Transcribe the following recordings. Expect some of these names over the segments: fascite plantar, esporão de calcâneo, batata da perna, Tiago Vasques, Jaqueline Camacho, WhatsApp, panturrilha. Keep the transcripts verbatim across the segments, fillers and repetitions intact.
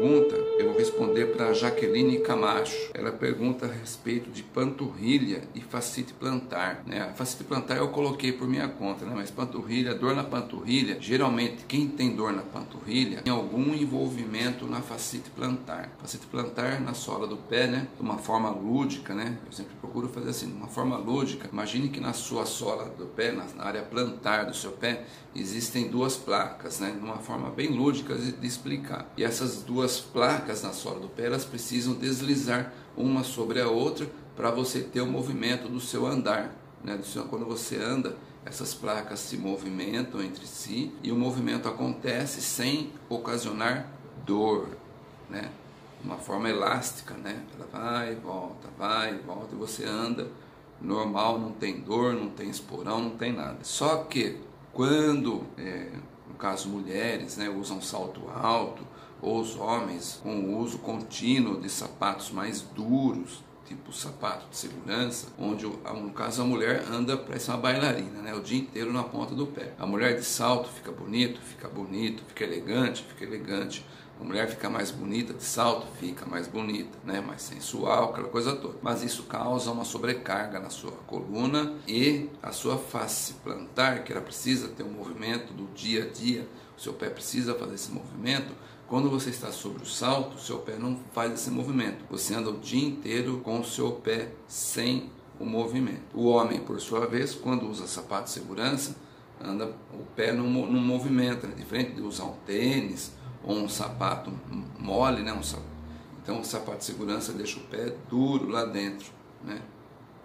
pergunta eu vou responder para a Jaqueline Camacho. Ela pergunta a respeito de panturrilha e fascite plantar, né? A fascite plantar eu coloquei por minha conta, né? Mas panturrilha, dor na panturrilha, geralmente quem tem dor na panturrilha tem algum envolvimento na fascite plantar. Fascite plantar na sola do pé, né? De uma forma lúdica, né? Eu sempre procuro fazer assim, de uma forma lúdica. Imagine que na sua sola do pé, na área plantar do seu pé, existem duas placas, né? De uma forma bem lúdica de explicar. E essas duas placas na sola do pé, elas precisam deslizar uma sobre a outra para você ter o movimento do seu andar, né? Do seu, quando você anda, essas placas se movimentam entre si e o movimento acontece sem ocasionar dor, né? Uma forma elástica, né? Ela vai e volta, vai e volta, e você anda normal, não tem dor, não tem esporão, não tem nada. Só que quando, é, no caso mulheres, né, usam salto alto, ou os homens com o uso contínuo de sapatos mais duros, tipo sapato de segurança, onde no caso a mulher anda parece uma bailarina, né, o dia inteiro na ponta do pé. A mulher de salto fica bonito, fica bonito, fica elegante, fica elegante. A mulher fica mais bonita de salto, fica mais bonita, né, mais sensual, aquela coisa toda. Mas isso causa uma sobrecarga na sua coluna e a sua face plantar, que ela precisa ter um movimento do dia a dia, o seu pé precisa fazer esse movimento. Quando você está sobre o salto, o seu pé não faz esse movimento. Você anda o dia inteiro com o seu pé sem o movimento. O homem, por sua vez, quando usa sapato de segurança, anda o pé no, no movimento, né? Diferente de usar um tênis ou um sapato mole, né? Um sapato. Então o sapato de segurança deixa o pé duro lá dentro, né?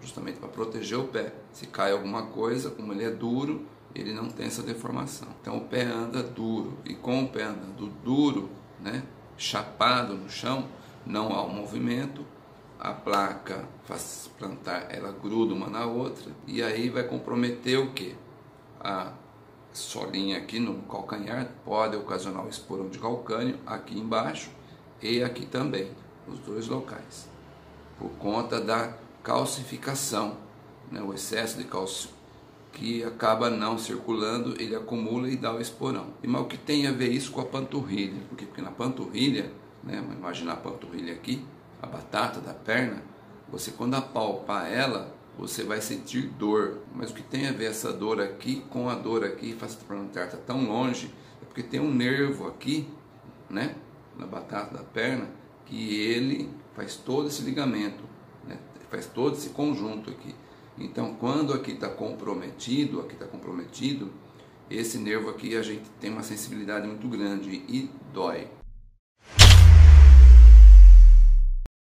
Justamente para proteger o pé. Se cai alguma coisa, como ele é duro, ele não tem essa deformação. Então o pé anda duro, e com o pé andando duro, né, chapado no chão, não há um movimento, a placa faz plantar, ela gruda uma na outra, e aí vai comprometer o que? A solinha aqui no calcanhar, pode ocasionar o esporão de calcâneo aqui embaixo e aqui também, nos dois locais, por conta da calcificação, né, o excesso de cálcio que acaba não circulando, ele acumula e dá o esporão. E mal que tem a ver isso com a panturrilha, porque, porque na panturrilha, né, vamos imaginar a panturrilha aqui, a batata da perna, você quando apalpar ela, você vai sentir dor, mas o que tem a ver essa dor aqui com a dor aqui, face plantar está tão longe, é porque tem um nervo aqui, né, na batata da perna, que ele faz todo esse ligamento, né, faz todo esse conjunto aqui. Então, quando aqui está comprometido, aqui está comprometido, esse nervo aqui a gente tem uma sensibilidade muito grande e dói.